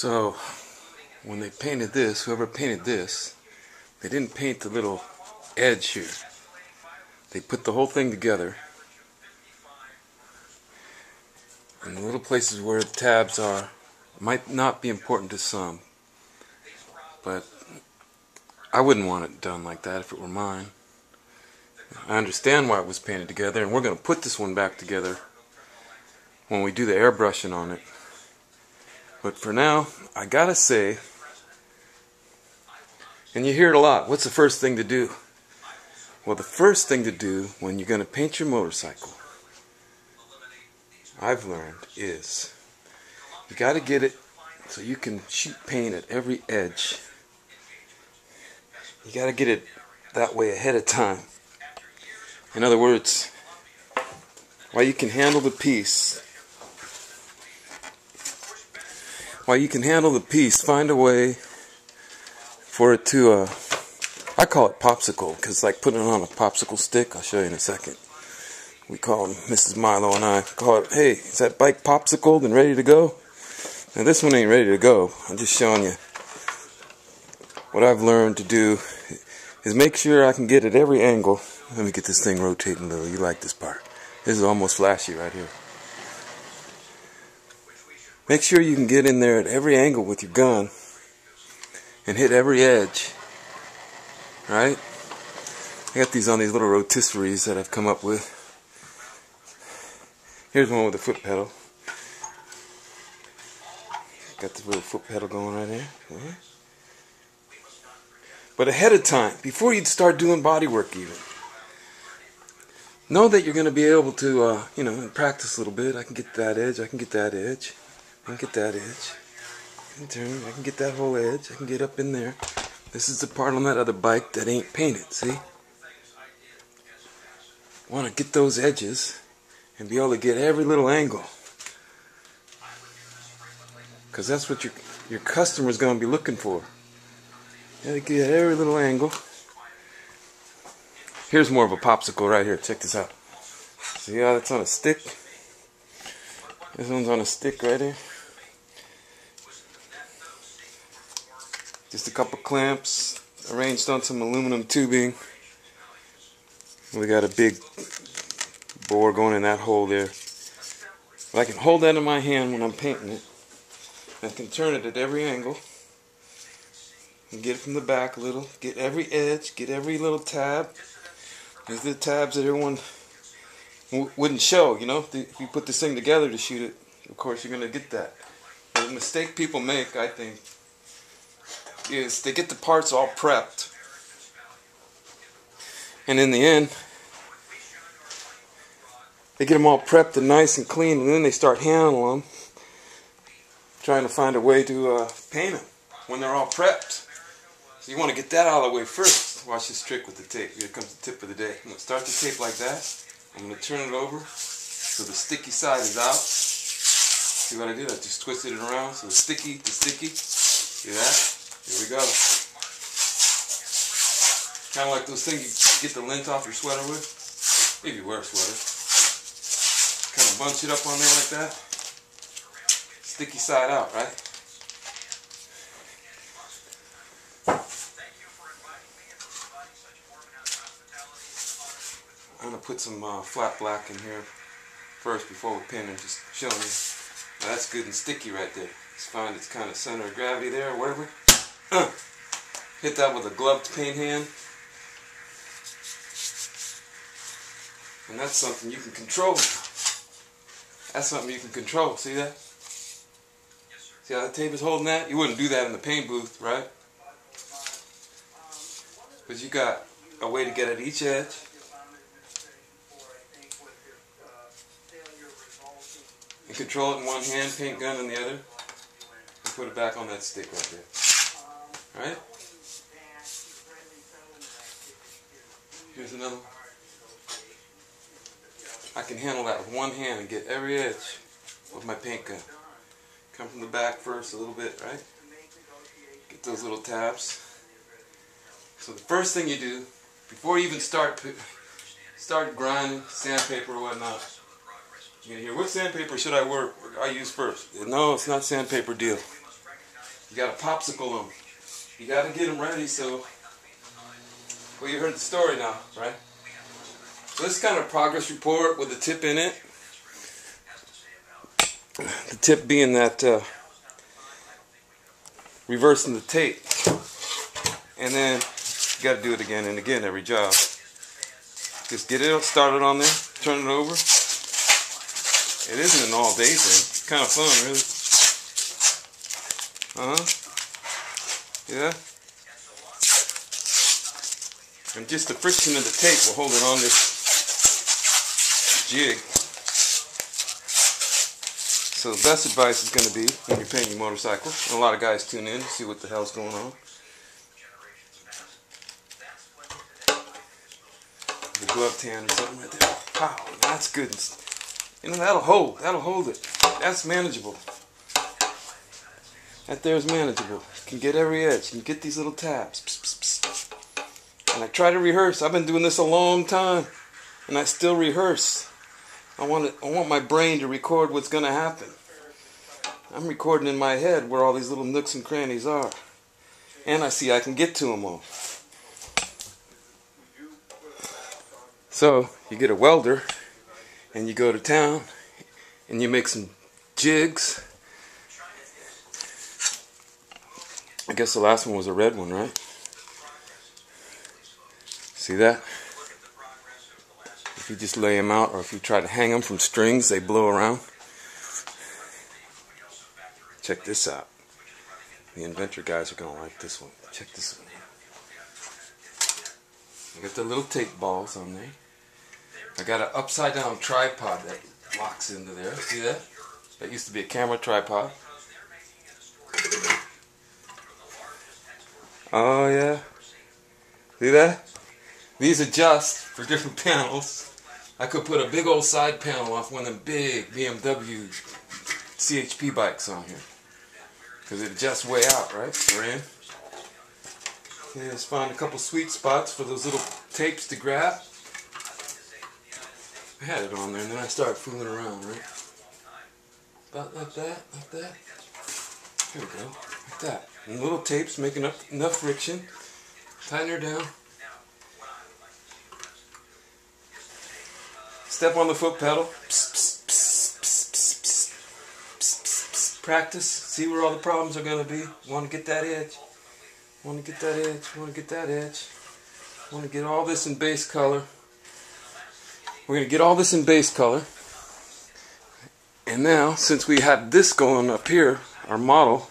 So when they painted this, whoever painted this, they didn't paint the little edge here. They put the whole thing together, and the little places where the tabs are might not be important to some, but I wouldn't want it done like that if it were mine. I understand why it was painted together, and we're going to put this one back together when we do the airbrushing on it. But for now, I gotta say, and you hear it a lot, what's the first thing to do? Well, the first thing to do when you're going to paint your motorcycle, I've learned, is you gotta get it so you can sheet paint at every edge. You gotta get it that way ahead of time. In other words, while you can handle the piece, find a way for it to, I call it popsicle, because like putting it on a popsicle stick, I'll show you in a second. We called Mrs. Milo and I, called, hey, is that bike popsicled and ready to go? Now this one ain't ready to go. I'm just showing you what I've learned to do is make sure I can get at every angle. Let me get this thing rotating a little. You like this part. This is almost flashy right here. Make sure you can get in there at every angle with your gun and hit every edge. Right? I got these on these little rotisseries that I've come up with. Here's one with a foot pedal. Got the little foot pedal going right there. Yeah. But ahead of time, before you start doing body work even, know that you're going to be able to, you know, practice a little bit. I can get that edge, I can get that edge, I can get that edge. I can turn, I can get that whole edge, I can get up in there. This is the part on that other bike that ain't painted, see? Want to get those edges and be able to get every little angle. Because that's what your customer's going to be looking for. You gotta get every little angle. Here's more of a popsicle right here. Check this out. See how that's on a stick? This one's on a stick right here. Just a couple clamps arranged on some aluminum tubing. We got a big bore going in that hole there. But I can hold that in my hand when I'm painting it. I can turn it at every angle and get it from the back a little. Get every edge, get every little tab. There's the tabs that everyone wouldn't show, you know. If you put this thing together to shoot it, of course you're going to get that. But the mistake people make, I think, is they get the parts all prepped. And in the end, they get them all prepped and nice and clean, and then they start handling them, trying to find a way to paint them when they're all prepped. So you want to get that out of the way first. Watch this trick with the tape. Here comes the tip of the day. I'm going to start the tape like that. I'm going to turn it over so the sticky side is out. See what I did? I just twisted it around so the sticky. See that? Here we go. Kind of like those things you get the lint off your sweater with. If you wear a sweater. Kind of bunch it up on there like that. Sticky side out, right? I'm going to put some flat black in here first before we paint and just show you. Now that's good and sticky right there. Just find its kind of center of gravity there or whatever. Hit that with a gloved paint hand. And that's something you can control. That's something you can control. See that? See how the tape is holding that? You wouldn't do that in the paint booth, right? But you got a way to get at each edge. And control it in one hand, paint gun in the other. And put it back on that stick right there. Right? Here's another one. I can handle that with one hand and get every edge with my paint gun. Come from the back first a little bit, right? Get those little tabs. So the first thing you do, before you even start grinding sandpaper or whatnot, you're going to hear, what sandpaper should I use first? No, it's not sandpaper deal. You got to popsicle them. You got to get them ready so... Well, you heard the story now, right? So this is kind of a progress report with a tip in it. The tip being that reversing the tape. And then you got to do it again and again every job. Just get it started on there, turn it over. It isn't an all-day thing. It's kind of fun, really. Yeah. And just the friction of the tape will hold it on this jig. So the best advice is going to be when you're painting your motorcycle. And a lot of guys tune in to see what the hell's going on. The glove tan or something right there. Wow, that's good. You know, that'll hold. That'll hold it. That's manageable. That there is manageable. You can get every edge. You can get these little tabs. Psst, psst, psst. And I try to rehearse. I've been doing this a long time, and I still rehearse. I want my brain to record what's going to happen. I'm recording in my head where all these little nooks and crannies are, and I see I can get to them all. So you get a welder, and you go to town, and you make some jigs. I guess the last one was a red one, right? See that? If you just lay them out, or if you try to hang them from strings, they blow around. Check this out. The inventor guys are going to like this one. Check this one. I got the little tape balls on there. I got an upside down tripod that locks into there. See that? That used to be a camera tripod. Oh, yeah. See that? These adjust for different panels. I could put a big old side panel off one of them big BMW CHP bikes on here. Because it adjusts way out, right? We're in. Yeah, just find a couple sweet spots for those little tapes to grab. I had it on there and then I started fooling around, right? About like that, like that. Here we go, like that. And little tapes making up enough friction. Tighten her down. Step on the foot pedal. Psst, psst, psst, psst, psst, psst, psst, psst, psst. Practice. See where all the problems are going to be. Want to get that edge. Want to get that edge. Want to get that edge. Want to get all this in base color. We're going to get all this in base color. And now, since we have this going up here, our model,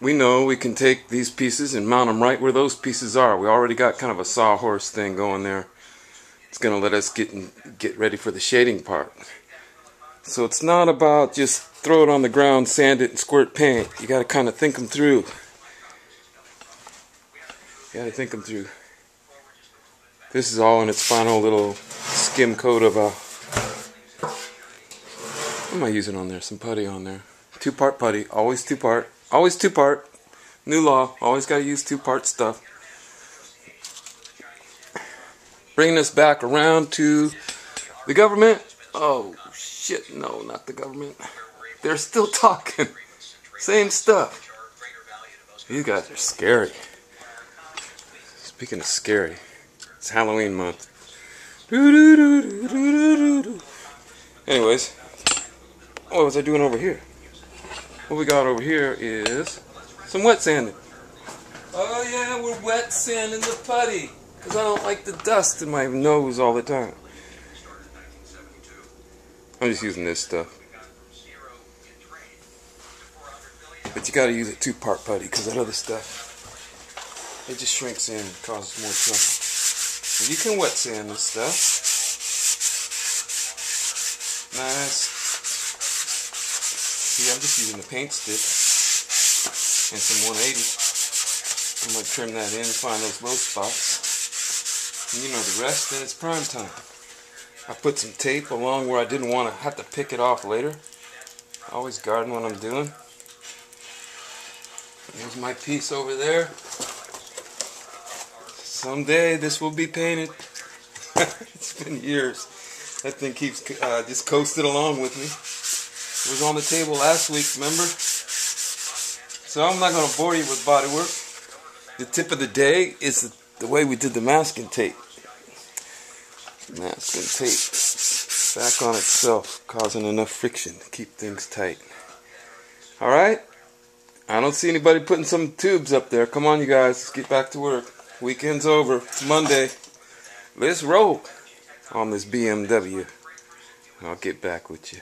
we know we can take these pieces and mount them right where those pieces are. We already got kind of a sawhorse thing going there. It's going to let us get ready for the shading part. So it's not about just throw it on the ground, sand it, and squirt paint. You got to kind of think them through. You got to think them through. This is all in its final little skim coat of a... What am I using on there? Some putty on there. Two-part putty. Always two-part. Always two-part. New law. Always got to use two-part stuff. Bringing us back around to the government. Oh, shit, no, not the government. They're still talking. Same stuff. You guys are scary. Speaking of scary, it's Halloween month. Anyways, what was I doing over here? What we got over here is some wet sanding. Oh, yeah, we're wet sanding the putty. Because I don't like the dust in my nose all the time. I'm just using this stuff. But you gotta use a two-part putty, because that other stuff, it just shrinks in and causes more trouble. You can wet sand this stuff. Nice. See, I'm just using the paint stick and some 180. I'm gonna trim that in, find those low spots. You know the rest, then it's prime time. I put some tape along where I didn't want to have to pick it off later. I always guarding what I'm doing. There's my piece over there. Someday this will be painted. It's been years. That thing keeps just coasted along with me. It was on the table last week, remember? So I'm not going to bore you with body work. The tip of the day is the way we did the masking tape. Masking tape back on itself, causing enough friction to keep things tight. Alright? I don't see anybody putting some tubes up there. Come on, you guys. Let's get back to work. Weekend's over. It's Monday. Let's roll on this BMW. I'll get back with you.